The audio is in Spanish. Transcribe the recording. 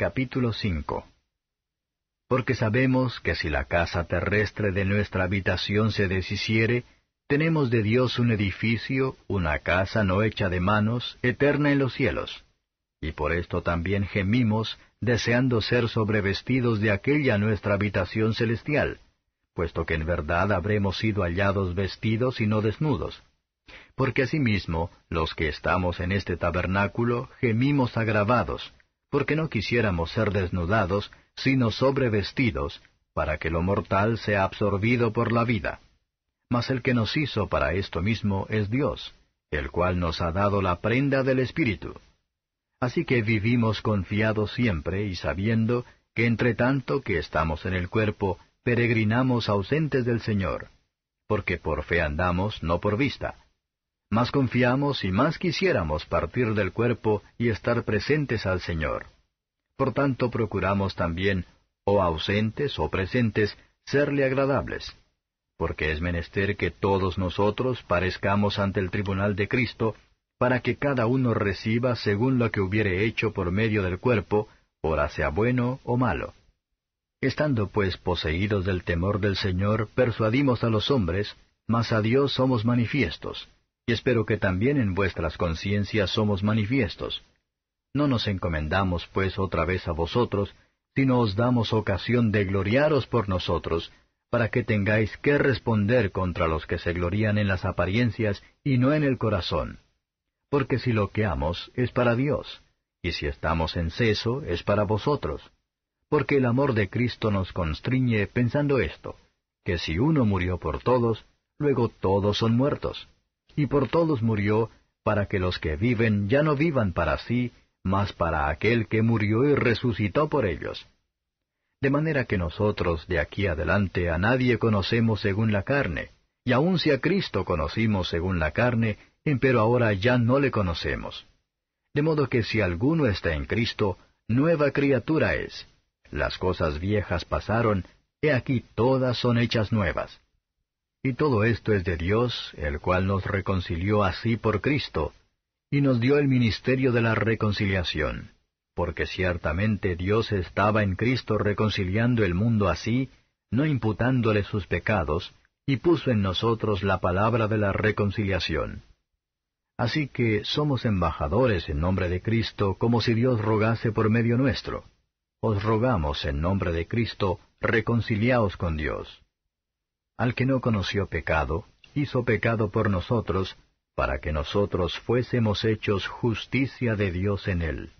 Capítulo 5. Porque sabemos que si la casa terrestre de nuestra habitación se deshiciere, tenemos de Dios un edificio, una casa no hecha de manos, eterna en los cielos. Y por esto también gemimos, deseando ser sobrevestidos de aquella nuestra habitación celestial, puesto que en verdad habremos sido hallados vestidos y no desnudos. Porque asimismo, los que estamos en este tabernáculo, gemimos agravados, porque no quisiéramos ser desnudados, sino sobrevestidos, para que lo mortal sea absorbido por la vida. Mas el que nos hizo para esto mismo es Dios, el cual nos ha dado la prenda del Espíritu. Así que vivimos confiados siempre, y sabiendo que entre tanto que estamos en el cuerpo, peregrinamos ausentes del Señor, porque por fe andamos, no por vista. Más confiamos y más quisiéramos partir del cuerpo y estar presentes al Señor. Por tanto procuramos también, o ausentes o presentes, serle agradables. Porque es menester que todos nosotros parezcamos ante el tribunal de Cristo, para que cada uno reciba según lo que hubiere hecho por medio del cuerpo, ora sea bueno o malo. Estando pues poseídos del temor del Señor, persuadimos a los hombres, mas a Dios somos manifiestos. Y espero que también en vuestras conciencias somos manifiestos. No nos encomendamos pues otra vez a vosotros, sino os damos ocasión de gloriaros por nosotros, para que tengáis que responder contra los que se glorían en las apariencias y no en el corazón. Porque si loqueamos, es para Dios, y si estamos en ceso, es para vosotros. Porque el amor de Cristo nos constriñe pensando esto, que si uno murió por todos, luego todos son muertos. Y por todos murió, para que los que viven ya no vivan para sí, mas para aquel que murió y resucitó por ellos. De manera que nosotros de aquí adelante a nadie conocemos según la carne, y aun si a Cristo conocimos según la carne, empero ahora ya no le conocemos. De modo que si alguno está en Cristo, nueva criatura es. Las cosas viejas pasaron, he aquí todas son hechas nuevas. Y todo esto es de Dios, el cual nos reconcilió a sí por Cristo, y nos dio el ministerio de la reconciliación. Porque ciertamente Dios estaba en Cristo reconciliando el mundo a sí, no imputándole sus pecados, y puso en nosotros la palabra de la reconciliación. Así que somos embajadores en nombre de Cristo, como si Dios rogase por medio nuestro. Os rogamos en nombre de Cristo, reconciliaos con Dios. Al que no conoció pecado, hizo pecado por nosotros, para que nosotros fuésemos hechos justicia de Dios en él.